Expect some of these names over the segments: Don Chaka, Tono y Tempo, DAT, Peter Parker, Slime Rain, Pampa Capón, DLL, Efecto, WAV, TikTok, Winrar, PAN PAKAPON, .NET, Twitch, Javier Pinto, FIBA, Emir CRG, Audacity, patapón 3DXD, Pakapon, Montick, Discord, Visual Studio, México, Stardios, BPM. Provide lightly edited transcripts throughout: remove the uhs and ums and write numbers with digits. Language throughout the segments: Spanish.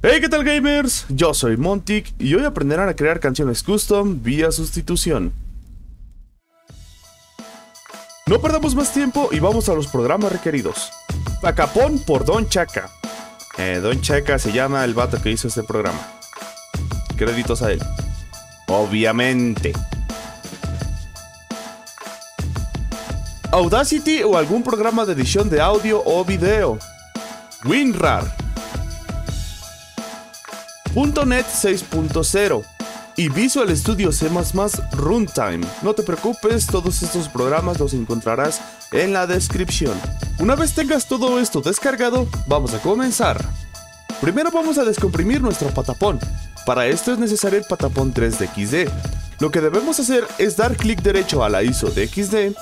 Hey, ¿qué tal, gamers? Yo soy Montick y hoy aprenderán a crear canciones custom vía sustitución. No perdamos más tiempo y vamos a los programas requeridos. Pakapon por Don Chaka. Don Chaka se llama el vato que hizo este programa. Créditos a él, obviamente. Audacity o algún programa de edición de audio o video. Winrar. .NET 6.0 y Visual Studio C++ Runtime. No te preocupes, todos estos programas los encontrarás en la descripción. Una vez tengas todo esto descargado, vamos a comenzar. Primero vamos a descomprimir nuestro patapón. Para esto es necesario el patapón 3DXD. Lo que debemos hacer es dar clic derecho a la ISO de XD,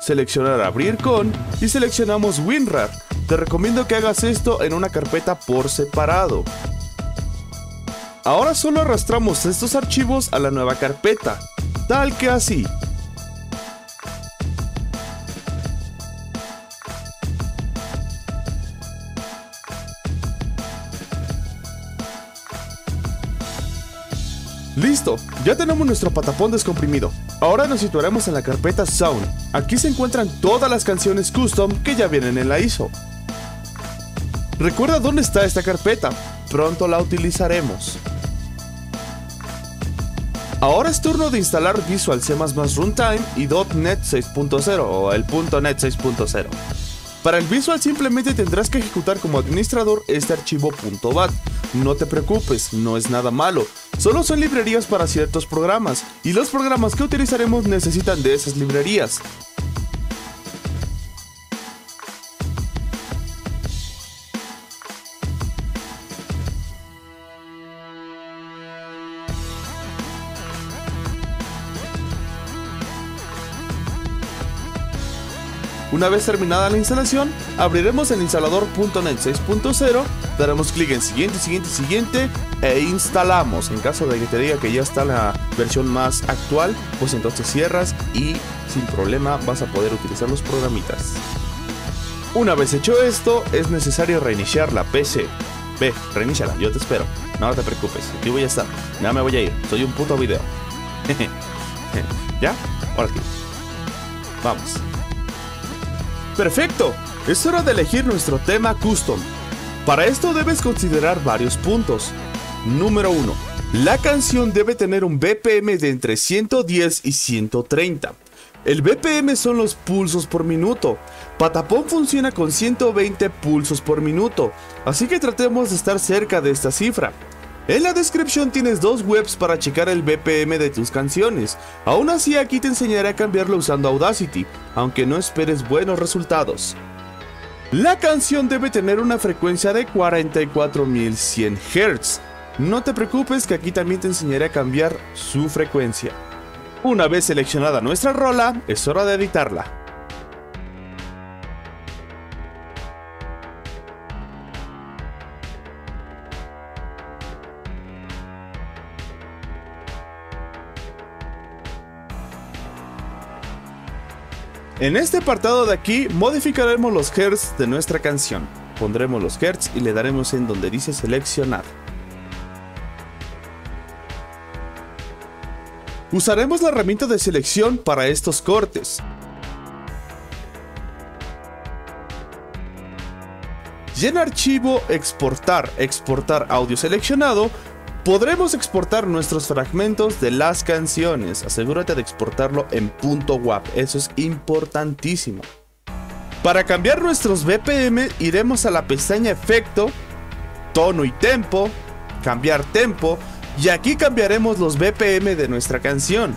seleccionar abrir con y seleccionamos WinRAR. Te recomiendo que hagas esto en una carpeta por separado. Ahora solo arrastramos estos archivos a la nueva carpeta, tal que así. Listo, ya tenemos nuestro patapón descomprimido. Ahora nos situaremos en la carpeta Sound. Aquí se encuentran todas las canciones custom que ya vienen en la ISO. Recuerda dónde está esta carpeta, pronto la utilizaremos. Ahora es turno de instalar Visual C++ Runtime y .NET 6.0 o el .NET 6.0. Para el Visual simplemente tendrás que ejecutar como administrador este archivo .bat. No te preocupes, no es nada malo, solo son librerías para ciertos programas y los programas que utilizaremos necesitan de esas librerías. Una vez terminada la instalación, abriremos el instalador .NET 6.0, daremos clic en siguiente e instalamos. En caso de que te diga que ya está la versión más actual, pues entonces cierras y sin problema vas a poder utilizar los programitas. Una vez hecho esto, es necesario reiniciar la PC. Ve, reiníciala, yo te espero. No te preocupes, aquí voy a estar. Ya me voy a ir, soy un puto video. ¿Ya? Ahora sí. Vamos. ¡Perfecto! Es hora de elegir nuestro tema custom. Para esto debes considerar varios puntos. Número 1. La canción debe tener un BPM de entre 110 y 130. El BPM son los pulsos por minuto. Patapón funciona con 120 pulsos por minuto, así que tratemos de estar cerca de esta cifra. En la descripción tienes dos webs para checar el BPM de tus canciones. Aún así, aquí te enseñaré a cambiarlo usando Audacity, aunque no esperes buenos resultados. La canción debe tener una frecuencia de 44100 Hz. No te preocupes que aquí también te enseñaré a cambiar su frecuencia. Una vez seleccionada nuestra rola, es hora de editarla. En este apartado de aquí, modificaremos los hertz de nuestra canción. Pondremos los hertz y le daremos en donde dice seleccionar. Usaremos la herramienta de selección para estos cortes. Y en archivo, exportar audio seleccionado, podremos exportar nuestros fragmentos de las canciones. Asegúrate de exportarlo en .wav, eso es importantísimo. Para cambiar nuestros BPM iremos a la pestaña Efecto, Tono y Tempo, cambiar tempo, y aquí cambiaremos los BPM de nuestra canción.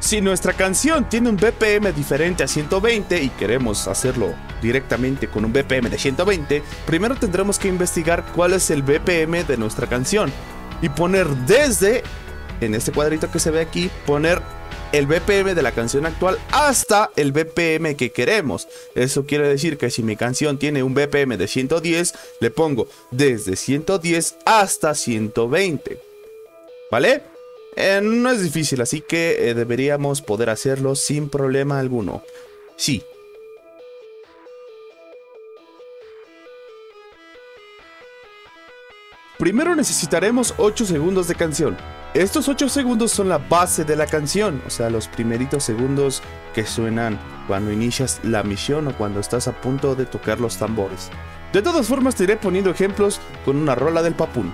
Si nuestra canción tiene un BPM diferente a 120 y queremos hacerlo directamente con un BPM de 120, primero tendremos que investigar cuál es el BPM de nuestra canción y poner desde, en este cuadrito que se ve aquí, poner el BPM de la canción actual hasta el BPM que queremos. Eso quiere decir que si mi canción tiene un BPM de 110, le pongo desde 110 hasta 120, ¿vale? No es difícil, así que deberíamos poder hacerlo sin problema alguno. Sí. Primero necesitaremos 8 segundos de canción. Estos 8 segundos son la base de la canción, o sea, los primeritos segundos que suenan cuando inicias la misión o cuando estás a punto de tocar los tambores. De todas formas, te iré poniendo ejemplos con una rola del Papún.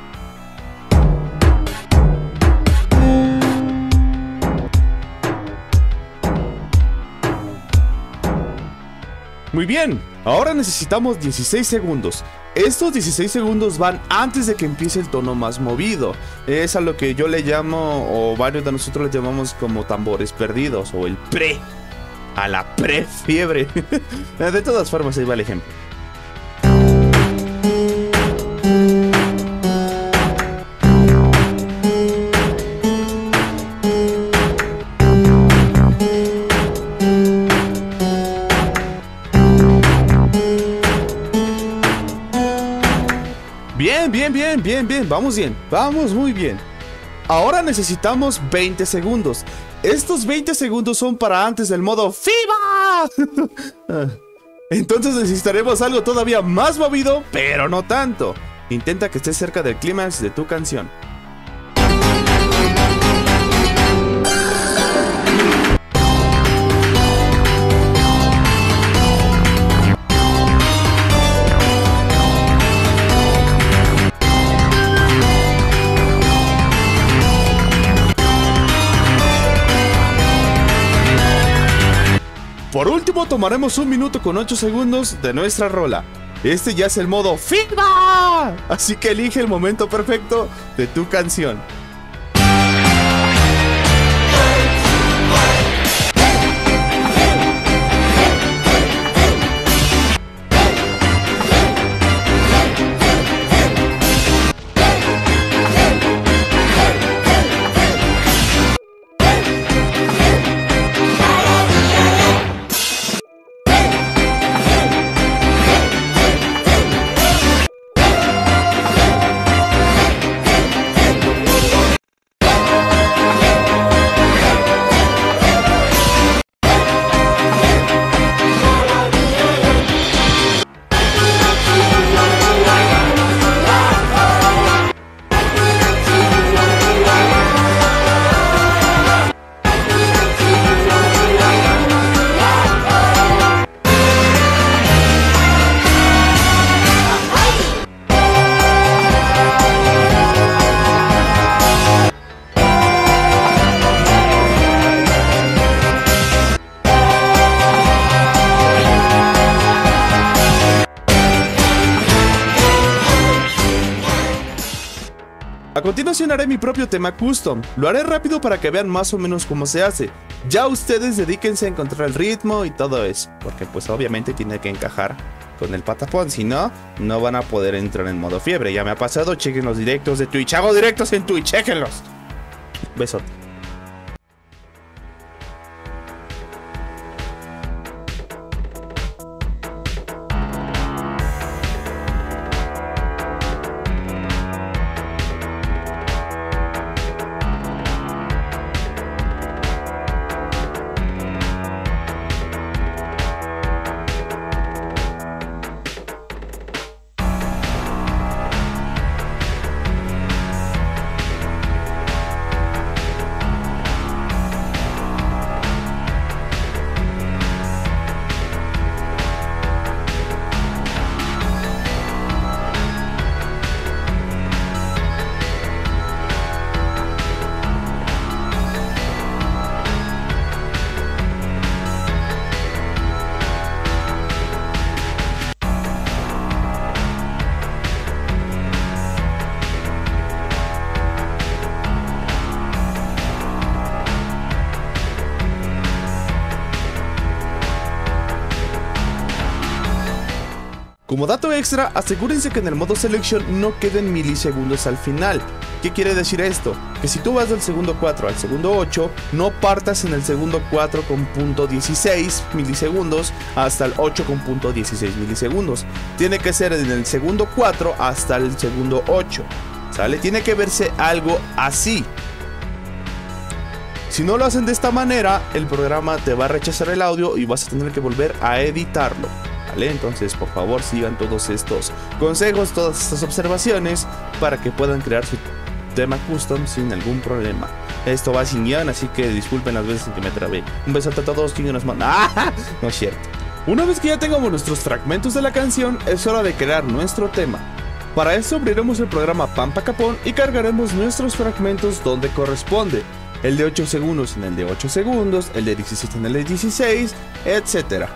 Muy bien, ahora necesitamos 16 segundos. Estos 16 segundos van antes de que empiece el tono más movido. Es a lo que yo le llamo, o varios de nosotros le llamamos como tambores perdidos, o el pre, a la pre-fiebre. De todas formas, ahí va el ejemplo. Bien, vamos bien, vamos muy bien. Ahora necesitamos 20 segundos. Estos 20 segundos son para antes del modo FIBA. Entonces necesitaremos algo todavía más movido, pero no tanto. Intenta que estés cerca del clímax de tu canción. Por último, tomaremos 1 minuto con 8 segundos de nuestra rola. Este ya es el modo FIBA, así que elige el momento perfecto de tu canción. A continuación haré mi propio tema custom. Lo haré rápido para que vean más o menos cómo se hace. Ya ustedes dedíquense a encontrar el ritmo y todo eso, porque pues obviamente tiene que encajar con el patapón, si no, no van a poder entrar en modo fiebre. Ya me ha pasado, chequen los directos de Twitch. Hago directos en Twitch, chequenlos. Besote. Como dato extra, asegúrense que en el modo Selection no queden milisegundos al final. ¿Qué quiere decir esto? Que si tú vas del segundo 4 al segundo 8, no partas en el segundo 4 con .16 milisegundos hasta el 8 con .16 milisegundos. Tiene que ser en el segundo 4 hasta el segundo 8, ¿sale? Tiene que verse algo así. Si no lo hacen de esta manera, el programa te va a rechazar el audio y vas a tener que volver a editarlo. ¿vale? Entonces, por favor, sigan todos estos consejos, todas estas observaciones para que puedan crear su tema custom sin algún problema. Esto va sin guión, así que disculpen las veces en que me trabé. Un besote a todos, chinguen las manos. ¡Ah! No es cierto. Una vez que ya tengamos nuestros fragmentos de la canción, es hora de crear nuestro tema. Para eso abriremos el programa Pampa Capón y cargaremos nuestros fragmentos donde corresponde. El de 8 segundos en el de 8 segundos, el de 17 en el de 16, etc.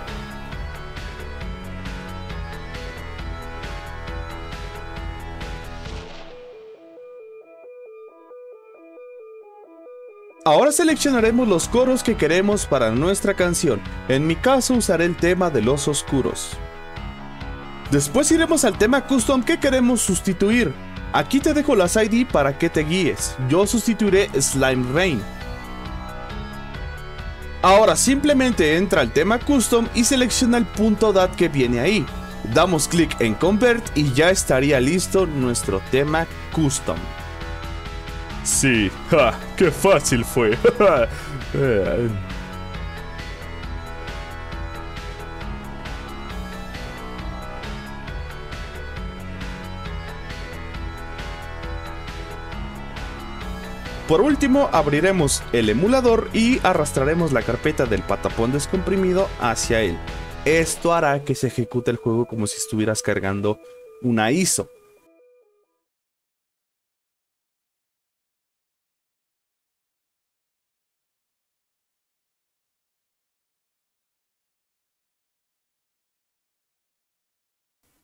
Ahora seleccionaremos los coros que queremos para nuestra canción. En mi caso usaré el tema de los oscuros. Después iremos al tema custom que queremos sustituir. Aquí te dejo las ID para que te guíes. Yo sustituiré Slime Rain. Ahora simplemente entra al tema custom y selecciona el punto .dat que viene ahí. Damos clic en Convert y ya estaría listo nuestro tema custom. Sí, ja, qué fácil fue. Por último, abriremos el emulador y arrastraremos la carpeta del patapón descomprimido hacia él. Esto hará que se ejecute el juego como si estuvieras cargando una ISO.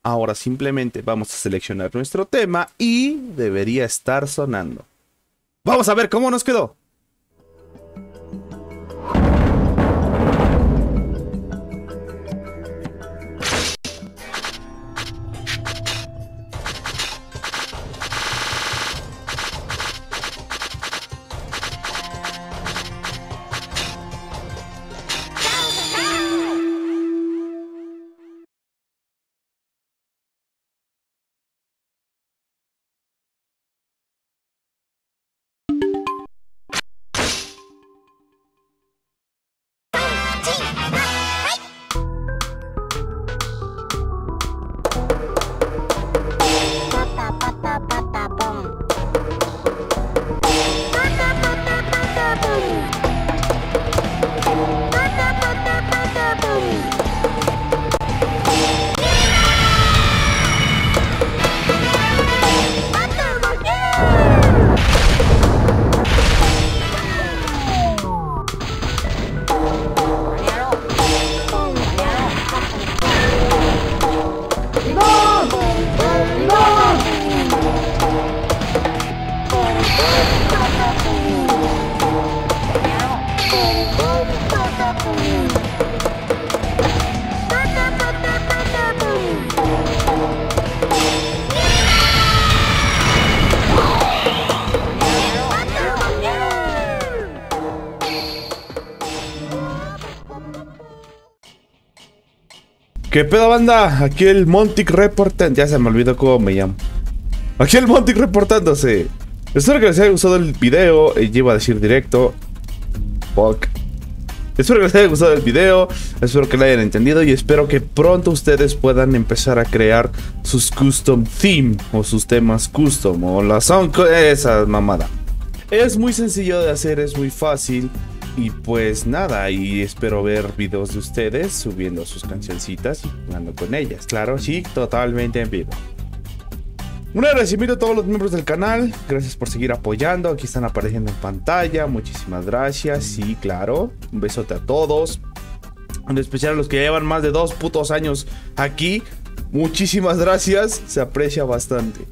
Ahora simplemente vamos a seleccionar nuestro tema y debería estar sonando. ¡Vamos a ver cómo nos quedó! ¿Qué pedo, banda? Aquí el Montick reportando. Ya se me olvidó cómo me llamo. Aquí el Montick reportándose. Espero que les haya gustado el video. Yo iba a decir directo. Fuck. Espero que les haya gustado el video. Espero que lo hayan entendido. Y espero que pronto ustedes puedan empezar a crear sus custom theme. O sus temas custom. O la sound. Esa mamada. Es muy sencillo de hacer. Es muy fácil. Y pues nada, y espero ver videos de ustedes subiendo sus cancioncitas y jugando con ellas. Claro, sí, totalmente en vivo. Un agradecimiento a todos los miembros del canal. Gracias por seguir apoyando. Aquí están apareciendo en pantalla. Muchísimas gracias. Sí, claro. Un besote a todos. En especial a los que llevan más de 2 putos años aquí. Muchísimas gracias. Se aprecia bastante.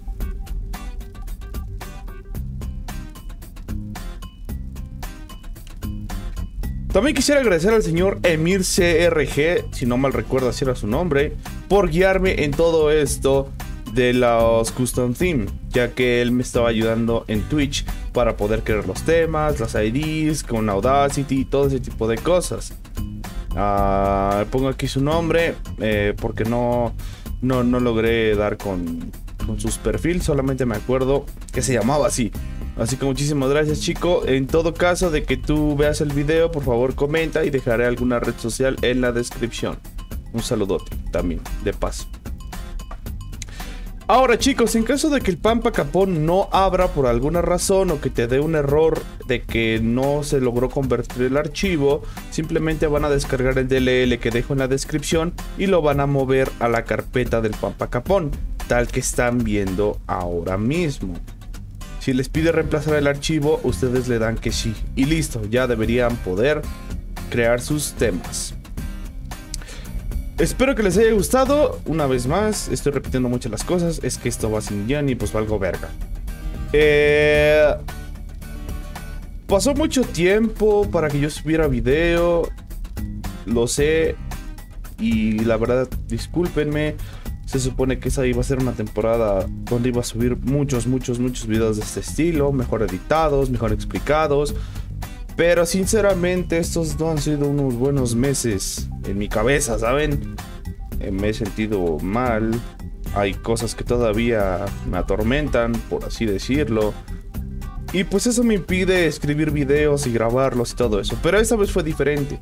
También quisiera agradecer al señor Emir CRG, si no mal recuerdo así era su nombre, por guiarme en todo esto de los custom theme, ya que él me estaba ayudando en Twitch para poder crear los temas, las IDs, con Audacity y todo ese tipo de cosas. Pongo aquí su nombre porque no logré dar con sus perfiles, solamente me acuerdo que se llamaba así. Así que muchísimas gracias, chico. En todo caso de que tú veas el video, por favor comenta y dejaré alguna red social en la descripción. Un saludote también, de paso. Ahora chicos, en caso de que el Pampa Capón no abra por alguna razón o que te dé un error de que no se logró convertir el archivo, simplemente van a descargar el DLL que dejo en la descripción y lo van a mover a la carpeta del Pampa Capón, tal que están viendo ahora mismo. Si les pide reemplazar el archivo, ustedes le dan que sí y listo, ya deberían poder crear sus temas. Espero que les haya gustado. Una vez más, estoy repitiendo muchas las cosas. Es que esto va sin guión y pues valgo verga. Pasó mucho tiempo para que yo subiera video. Lo sé. Y la verdad, discúlpenme. Se supone que esa iba a ser una temporada donde iba a subir muchos videos de este estilo. Mejor editados, mejor explicados. Pero sinceramente estos no han sido unos buenos meses en mi cabeza, ¿saben? Me he sentido mal. Hay cosas que todavía me atormentan, por así decirlo. Y pues eso me impide escribir videos y grabarlos y todo eso. Pero esta vez fue diferente.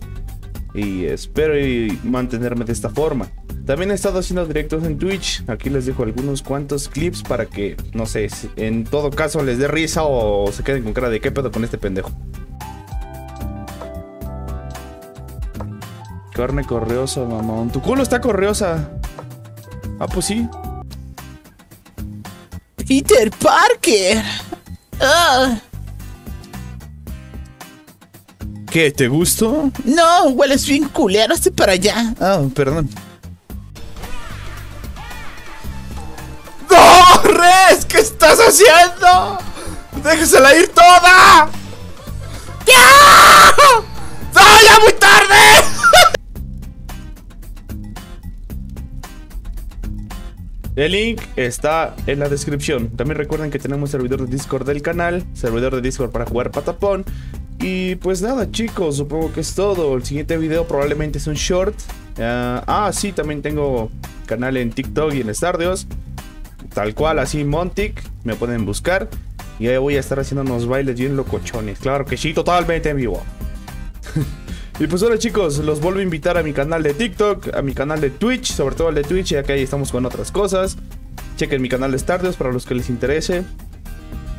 Y espero y mantenerme de esta forma. También he estado haciendo directos en Twitch. Aquí les dejo algunos cuantos clips para que, no sé, en todo caso les dé risa o se queden con cara de qué pedo con este pendejo. Carne correosa, mamón. Tu culo está correosa. Ah, pues sí. Peter Parker. Ah. ¿Qué? ¿Te gustó? No, hueles bien culero. Hazte para allá. Ah, perdón. ¡No, Res! ¿Qué estás haciendo? ¡Déjasela ir toda! ¡Ya! ¡No, ya muy tarde! El link está en la descripción. También recuerden que tenemos servidor de Discord del canal, servidor de Discord para jugar patapón. Y pues nada chicos, supongo que es todo. El siguiente video probablemente es un short. Sí, también tengo canal en TikTok y en Stardios. Tal cual, así Montick, me pueden buscar. Y ahí voy a estar haciendo unos bailes bien locochones. Claro que sí, totalmente en vivo. Y pues ahora chicos, los vuelvo a invitar a mi canal de TikTok, a mi canal de Twitch, sobre todo al de Twitch, ya que ahí estamos con otras cosas. Chequen mi canal de Stardios para los que les interese.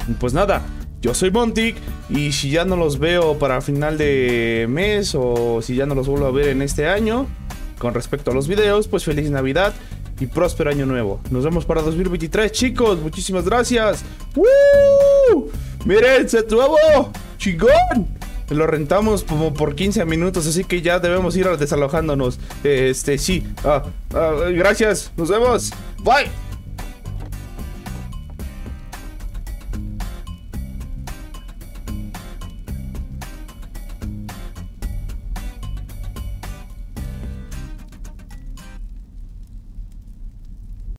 Y pues nada, yo soy Montick y si ya no los veo para final de mes o si ya no los vuelvo a ver en este año, con respecto a los videos, pues feliz Navidad y próspero año nuevo. Nos vemos para 2023 chicos, muchísimas gracias. ¡Woo! ¡Miren, se tuvo! ¡Chingón! Lo rentamos como por 15 minutos, así que ya debemos ir desalojándonos. Sí. Gracias. Nos vemos. Bye.